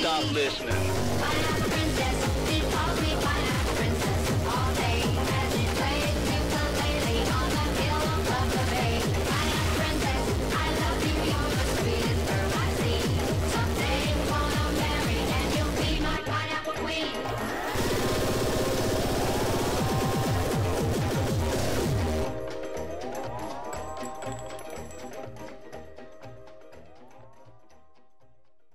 Stop listening.